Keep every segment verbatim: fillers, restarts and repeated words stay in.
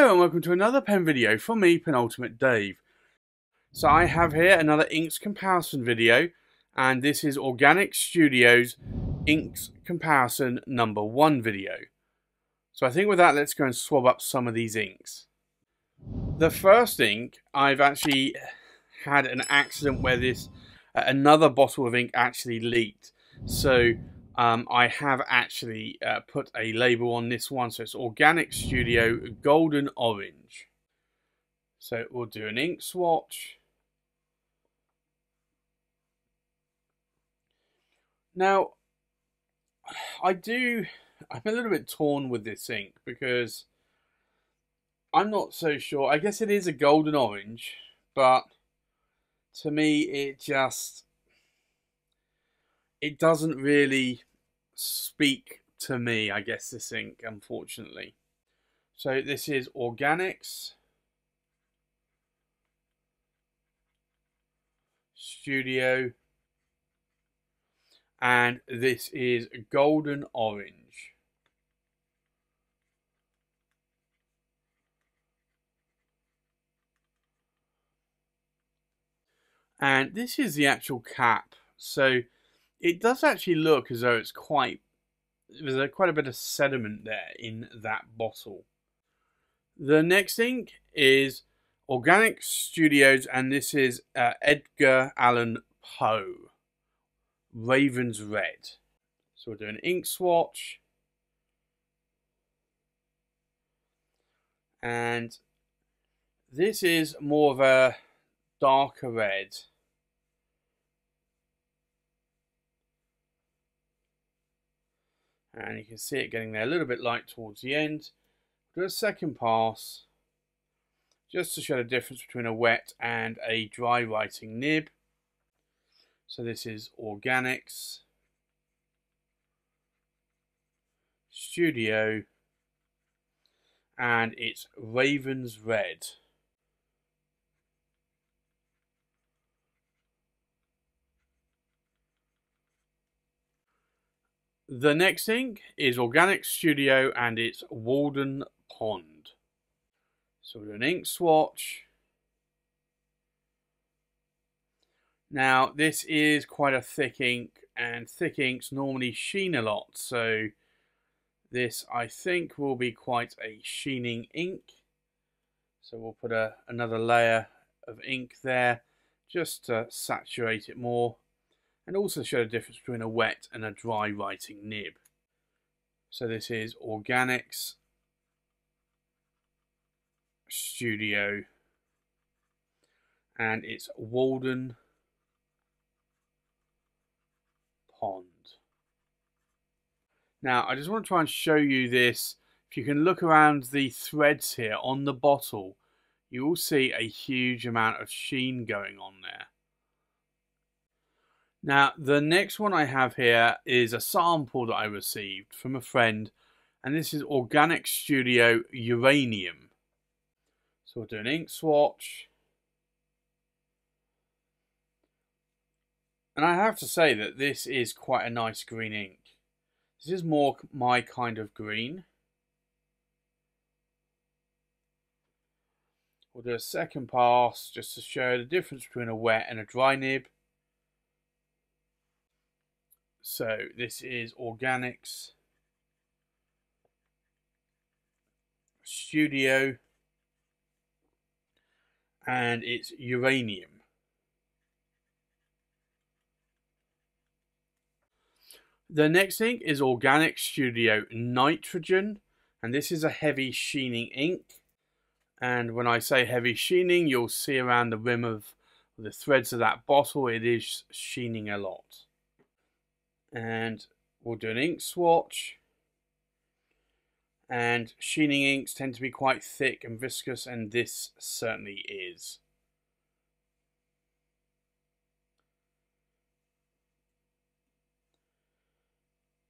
Hello and welcome to another pen video from me, Penultimate Dave. So I have here another inks comparison video, and this is Organics Studio's inks comparison number one video. So I think with that, let's go and swab up some of these inks. The first ink, I've actually had an accident where this uh, another bottle of ink actually leaked. So Um, I have actually uh, put a label on this one, so it's Organics Studio Golden Orange. So we'll do an ink swatch. Now, I do, I'm a little bit torn with this ink because I'm not so sure. I guess it is a golden orange, but to me it just, it doesn't really speak to me, I guess, this ink, unfortunately. So this is Organics Studio, and this is Golden Orange. And this is the actual cap, so it does actually look as though it's quite, there's a, quite a bit of sediment there in that bottle. The next ink is Organics Studios, and this is uh, Edgar Allan Poe, Raven's Red. So we'll do an ink swatch. And this is more of a darker red. And you can see it getting there a little bit light towards the end. Do a second pass just to show the difference between a wet and a dry writing nib. So this is Organics Studio, and it's Raven's Red. The next ink is Organics Studio, and it's Walden Pond. So we'll do an ink swatch. Now this is quite a thick ink, and thick inks normally sheen a lot. So this, I think, will be quite a sheening ink. So we'll put a, another layer of ink there just to saturate it more, and also show the difference between a wet and a dry writing nib. So this is Organics Studio, and it's Walden Pond. Now I just want to try and show you this. If you can look around the threads here on the bottle, you will see a huge amount of sheen going on there. Now, the next one I have here is a sample that I received from a friend, and this is Organics Studio Uranium. So we'll do an ink swatch. And I have to say that this is quite a nice green ink. This is more my kind of green. We'll do a second pass just to show the difference between a wet and a dry nib. So this is Organics Studio, and it's Uranium. The next ink is Organics Studio Nitrogen, and this is a heavy sheening ink. And when I say heavy sheening, you'll see around the rim of the threads of that bottle, it is sheening a lot. And we'll do an ink swatch, and sheening inks tend to be quite thick and viscous, and this certainly is.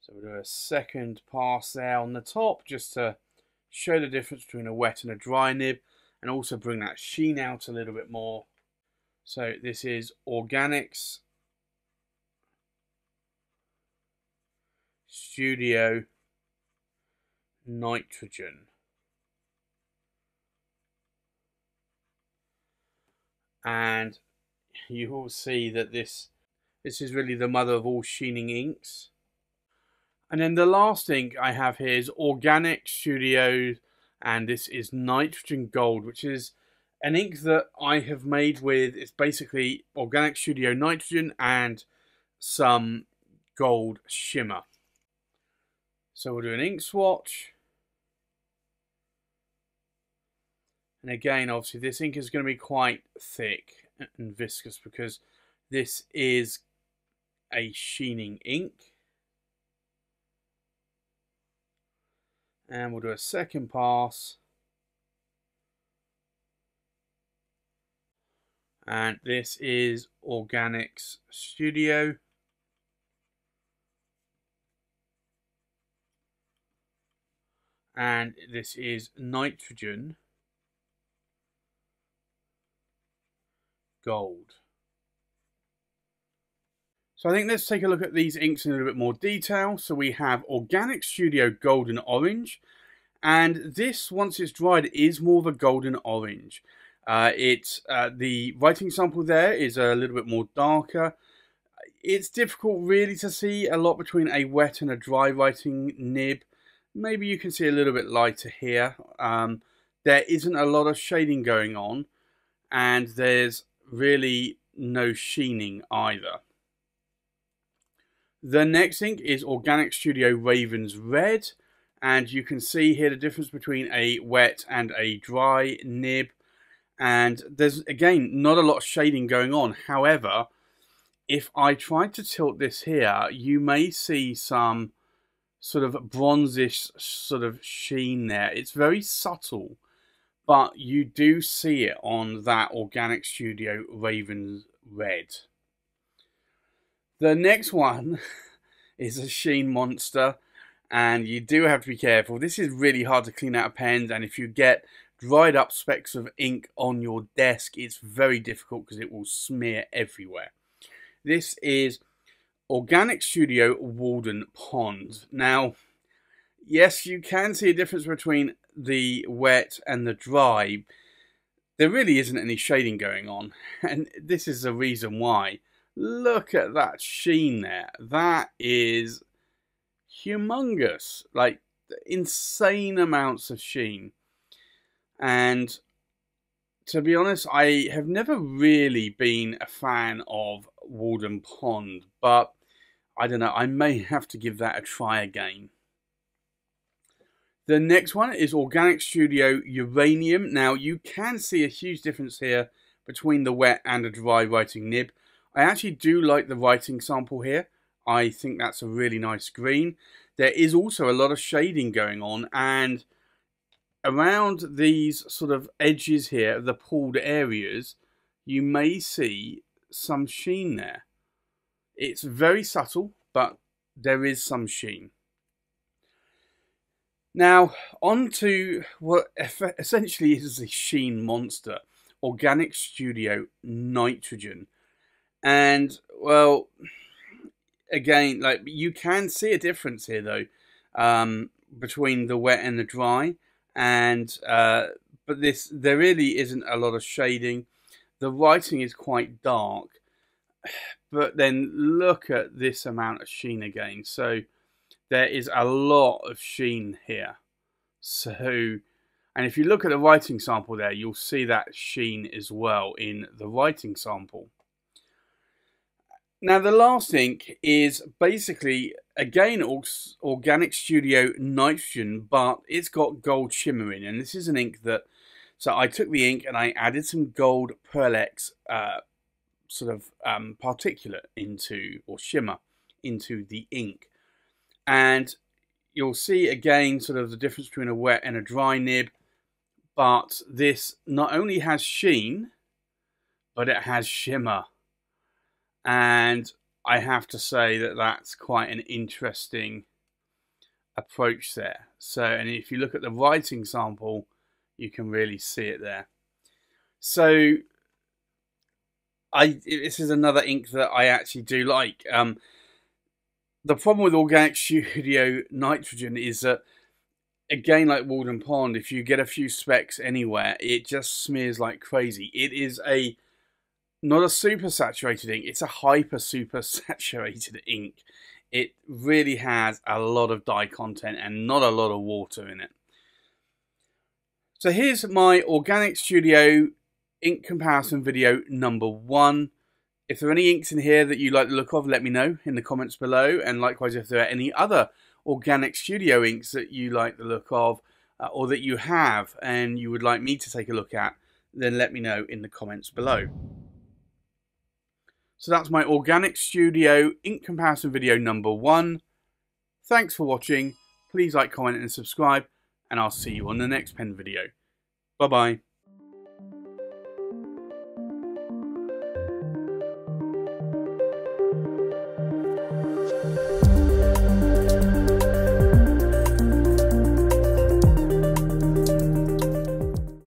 So we'll do a second pass there on the top just to show the difference between a wet and a dry nib, and also bring that sheen out a little bit more. So this is Organics Studio Nitrogen. and you will see that this this is really the mother of all sheening inks. And then the last ink I have here is Organics Studio, and this is Nitrogen Gold, which is an ink that I have made with, it's basically Organics Studio nitrogen and some gold shimmer. So we'll do an ink swatch. And again, obviously this ink is going to be quite thick and viscous because this is a sheening ink. And we'll do a second pass. And this is Organics Studio. And this is Nitrogen Gold. So I think let's take a look at these inks in a little bit more detail. So we have Organics Studio Golden Orange. And this, once it's dried, is more of a golden orange. Uh, it's uh, the writing sample there is a little bit more darker. It's difficult really to see a lot between a wet and a dry writing nib. Maybe you can see a little bit lighter here. Um, there isn't a lot of shading going on, and there's really no sheening either. The next ink is Organics Studio Raven's Red, and you can see here the difference between a wet and a dry nib. And there's, again, not a lot of shading going on. However, if I tried to tilt this here, you may see some sort of bronzish sort of sheen there. It's very subtle, but you do see it on that Organics Studio Raven's Red. The next one is a sheen monster, and you do have to be careful. This is really hard to clean out of pens, and if you get dried up specks of ink on your desk, it's very difficult because it will smear everywhere. This is Organics Studio Walden Pond. Now, yes, you can see a difference between the wet and the dry. There really isn't any shading going on, and this is the reason why. Look at that sheen there. That is humongous, like insane amounts of sheen. And to be honest, I have never really been a fan of Walden Pond, but I don't know, I may have to give that a try again. The next one is Organics Studio Uranium. Now, you can see a huge difference here between the wet and the dry writing nib. I actually do like the writing sample here. I think that's a really nice green. There is also a lot of shading going on, and around these sort of edges here, the pulled areas, you may see some sheen there. It's very subtle, but there is some sheen. Now, on to what essentially is the sheen monster, Organics Studio Nitrogen. And, well, again, like, you can see a difference here, though, um, between the wet and the dry. And uh, but this, there really isn't a lot of shading. The writing is quite dark, but then look at this amount of sheen again. So there is a lot of sheen here. So, and if you look at the writing sample there, you'll see that sheen as well in the writing sample. Now, the last ink is basically, again, Organics Studio Nitrogen, but it's got gold shimmer in. And this is an ink that, so I took the ink and I added some gold Perlex uh, sort of um, particulate into, or shimmer, into the ink. And you'll see, again, sort of the difference between a wet and a dry nib. But this not only has sheen, but it has shimmer. And I have to say that that's quite an interesting approach there. So, and if you look at the writing sample, you can really see it there. So, I this is another ink that I actually do like. Um, the problem with Organics Studio Nitrogen is that, again, like Walden Pond, if you get a few specks anywhere, it just smears like crazy. It is a not a super saturated ink, it's a hyper super saturated ink. It really has a lot of dye content and not a lot of water in it. So here's my Organics Studio ink comparison video number one. If there are any inks in here that you like the look of, let me know in the comments below. And likewise, if there are any other Organics Studio inks that you like the look of, uh, or that you have and you would like me to take a look at, then let me know in the comments below. So that's my Organics Studio ink comparison video number one. Thanks for watching. Please like, comment and subscribe, and I'll see you on the next pen video. Bye bye.